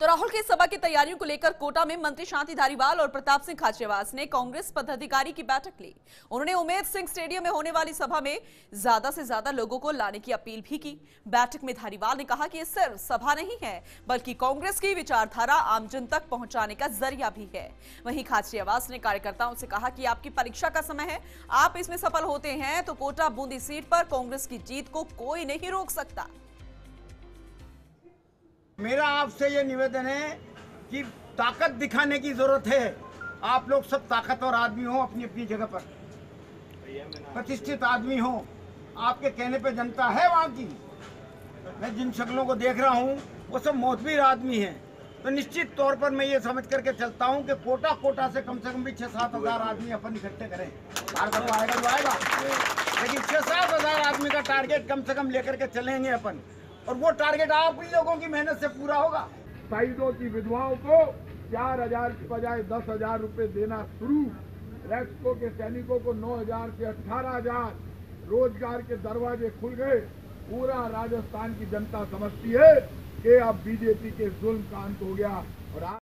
तो राहुल के सभा की तैयारियों को लेकर कोटा में मंत्री शांति धारीवाल और प्रताप सिंह खाचरियावास ने कांग्रेस पदाधिकारी की बैठक ली। उन्होंने उम्मीद सिंह स्टेडियम में होने वाली सभा में ज्यादा से ज्यादा लोगों को लाने की अपील भी की। बैठक में धारीवाल ने कहा कि ये सिर्फ सभा नहीं है बल्कि कांग्रेस की विचारधारा आम जन तक पहुंचाने का जरिया भी है। वहीं खाचरियावास ने कार्यकर्ताओं से कहा कि आपकी परीक्षा का समय है, आप इसमें सफल होते हैं तो कोटा बूंदी सीट पर कांग्रेस की जीत को कोई नहीं रोक सकता। मेरा आपसे ये निवेदन है कि ताकत दिखाने की जरूरत है। आप लोग सब ताकतवर आदमी हो, अपनी अपनी जगह पर प्रतिष्ठित आदमी हो, आपके कहने पे जनता है वहाँ की। मैं जिन शक्लों को देख रहा हूँ वो सब मोहतबर आदमी हैं, तो निश्चित तौर पर मैं ये समझ करके चलता हूँ कि कोटा से कम भी 6-7 हज़ार आदमी अपन इकट्ठे करें। आएगा लेकिन 6-7 हज़ार आदमी का टारगेट कम से कम लेकर के चलेंगे अपन, और वो टारगेट आप ही लोगों की मेहनत से पूरा होगा। साइडों की विधवाओं को 4000 की बजाय 10,000 रूपये देना शुरू, रेस्को के सैनिकों को 9,000 से 18,000, रोजगार के दरवाजे खुल गए। पूरा राजस्थान की जनता समझती है कि अब बीजेपी के जुल्म का अंत हो गया। और